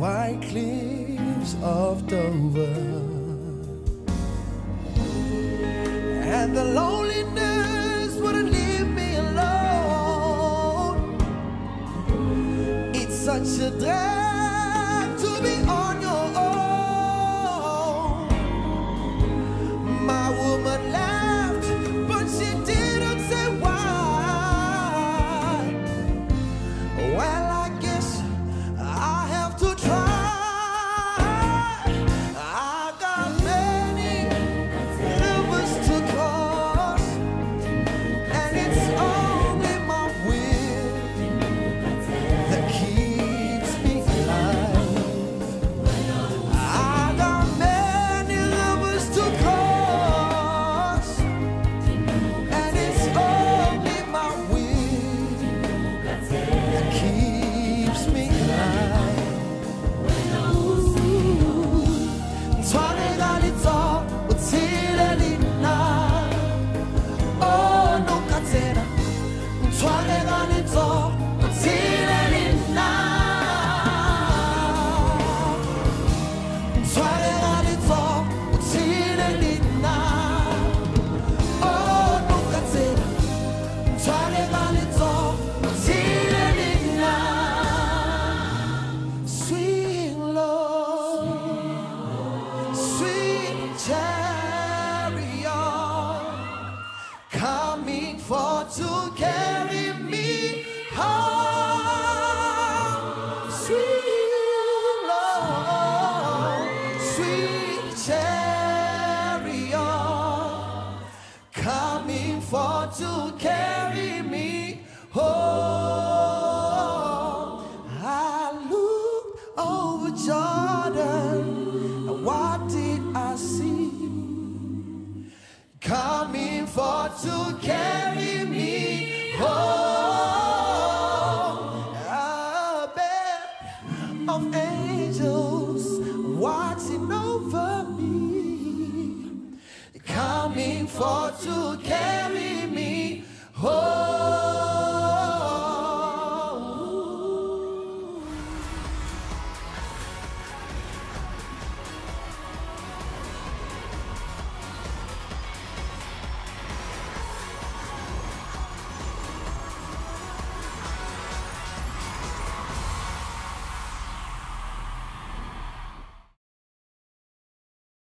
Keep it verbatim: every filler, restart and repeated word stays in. white cliffs of Dover, and the loneliness wouldn't leave me alone. It's such a drag to be on your own. My woman laughed, but she didn't say why. Well, I guess I have to try. To carry me home, sweet Lord, sweet chariot, coming for to carry me home. I looked over Jordan, and what did I see? Coming for to carry me. Oh, a band of angels watching over me, coming for to carry me home.